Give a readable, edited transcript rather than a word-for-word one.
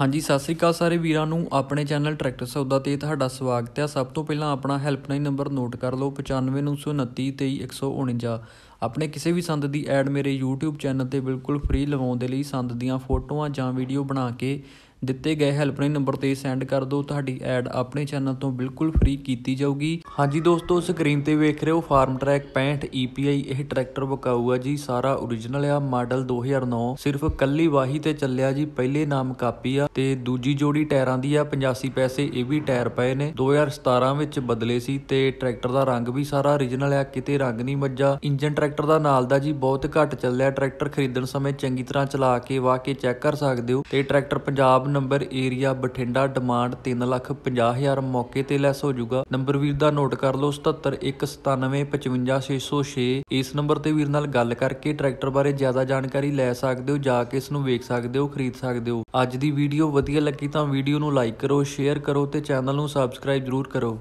हाँ जी सत श्री अकाल सारे वीरां नूं अपने चैनल ट्रैक्टर सौदा ते तुहाडा स्वागत है। सब तो पहला अपना हैल्पलाइन नंबर नोट कर लो 95 929 23 149। अपने किसी भी संद की ऐड मेरे यूट्यूब चैनल पर बिल्कुल फ्री लवाउण दे लई संद दीआं फोटोआं जां वीडियो बना के ਦਿੱਤੇ गए हेल्पलाइन नंबर पर सेंड कर दो। ਤੁਹਾਡੀ ਐਡ अपने चैनल तो बिल्कुल फ्री की जाऊगी। हाँ जी दोस्तों स्क्रीन पर वेख रहे हो फार्मट्रैक 65 EPI यह ट्रैक्टर वकाऊ है जी, सारा ओरिजिनल आ, मॉडल 2009, सिर्फ कली वाही ते चलिया जी। पहले नाम कापी आ ते दूजी जोड़ी टायरां दी आ 85 पैसे। ये भी टायर पए ने 2017 विच बदले सी ते ट्रैक्टर का रंग भी सारा ओरिजिनल आ, किते रंग नहीं मज्जा। इंजन ट्रैक्टर का नाल दा जी बहुत घट चलिया। ट्रैक्टर खरीदण समय चंगी तरह चला के वाह के चैक कर सकदे हो ते tractor Punjab number area Bathinda demand 3,50,000 मौके ते लैस हो जाऊगा। नंबर वीर दा नोट कर लो 77 197 55 606। इस नंबर ते वीर नाल गल करके ट्रैक्टर बारे ज्यादा जानकारी लै सकदे हो, जाके इसनूं वेख सकदे हो, खरीद सकदे हो। अज दी वीडियो वधिया लगी तां वीडियो नूं लाइक करो, शेयर करो ते चैनल नूं सब्सक्राइब जरूर करो।